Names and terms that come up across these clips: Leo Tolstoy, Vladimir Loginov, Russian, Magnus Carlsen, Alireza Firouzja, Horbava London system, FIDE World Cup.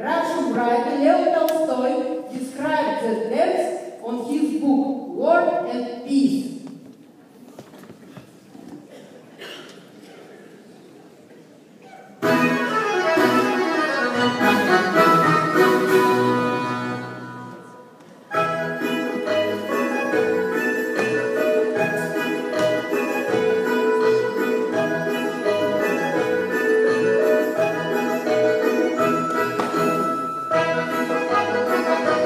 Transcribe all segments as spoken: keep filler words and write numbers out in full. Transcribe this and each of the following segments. Russian writer Leo Tolstoy described the dance on his book War and Peace. Thank you.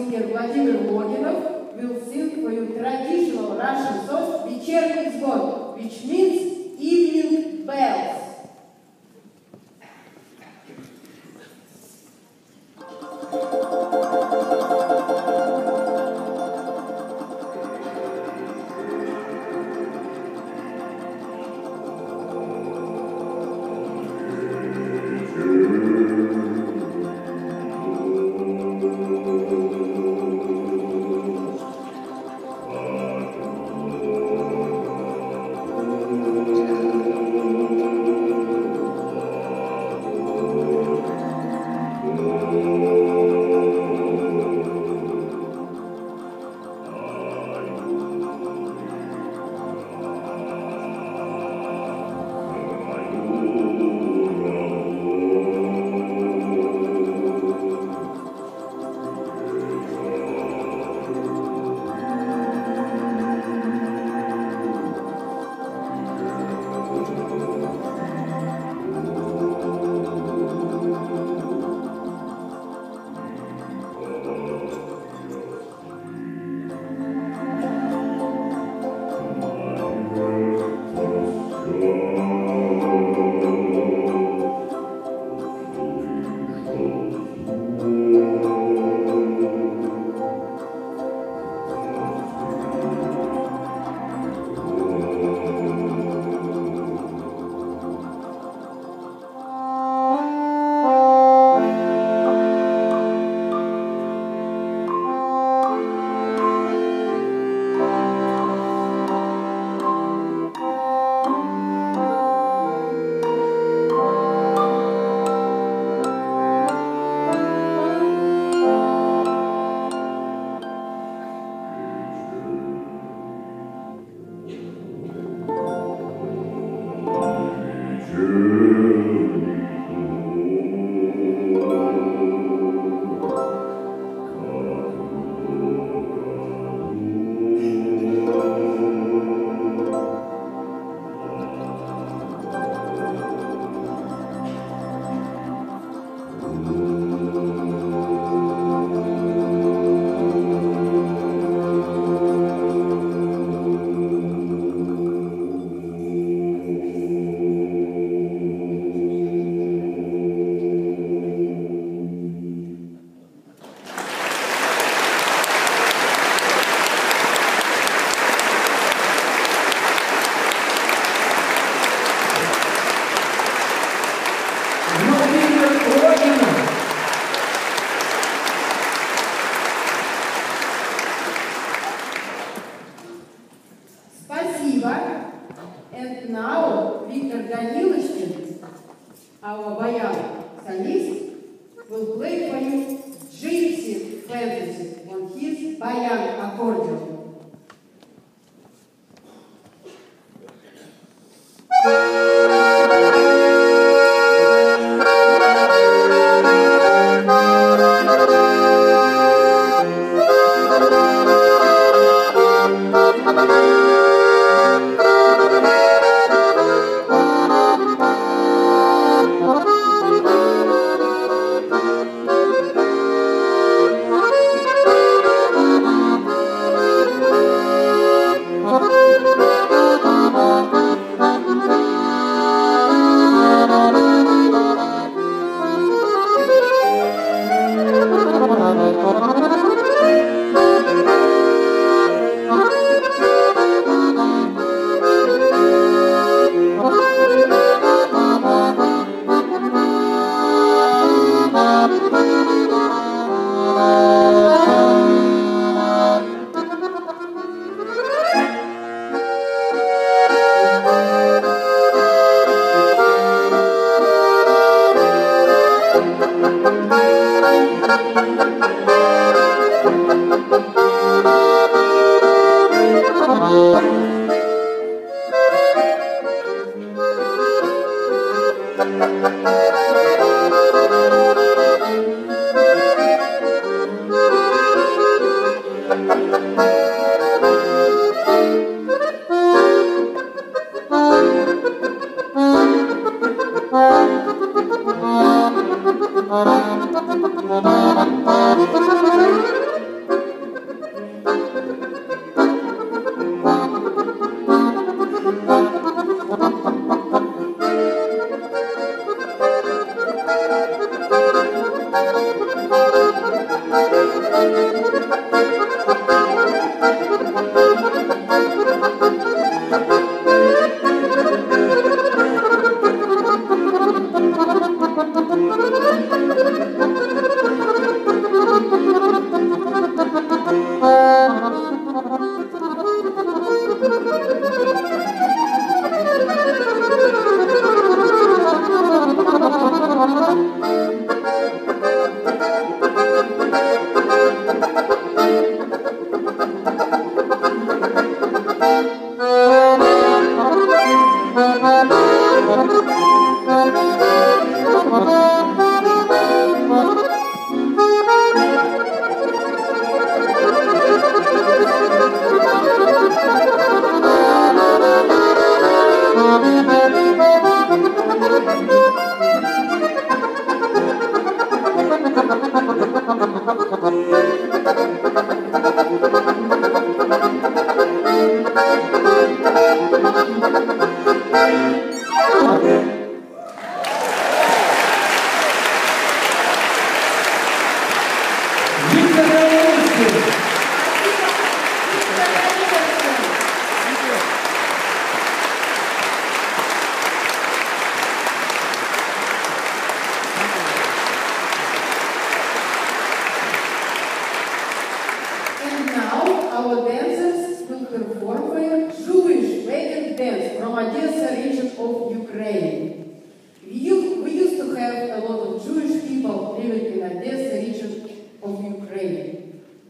singer Vladimir Loginov will sing for you traditional Russian song "Вечерний звон", which means evening bells. Thank you.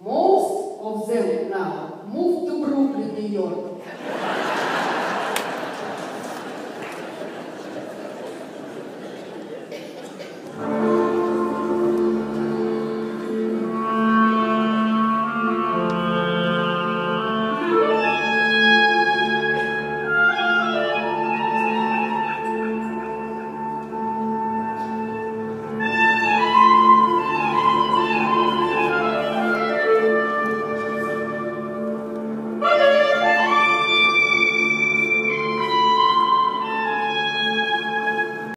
Most of them now moved to Brooklyn, New York.